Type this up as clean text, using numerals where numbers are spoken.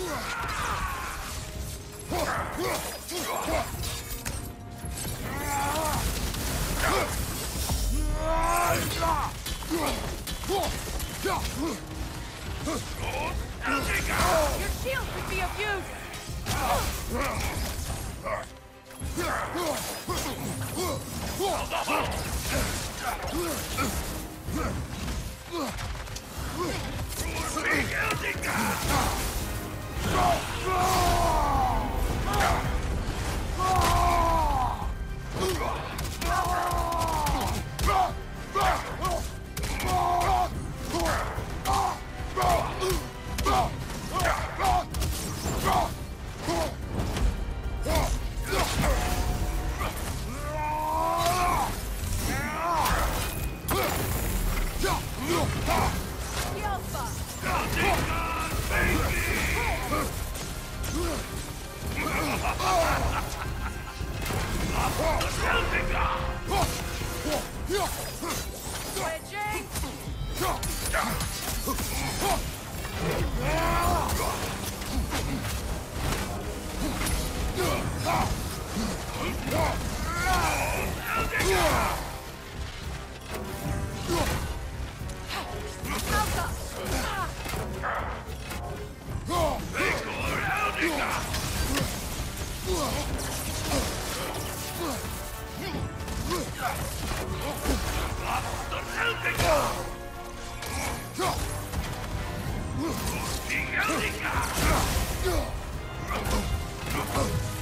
Your shield could be of use.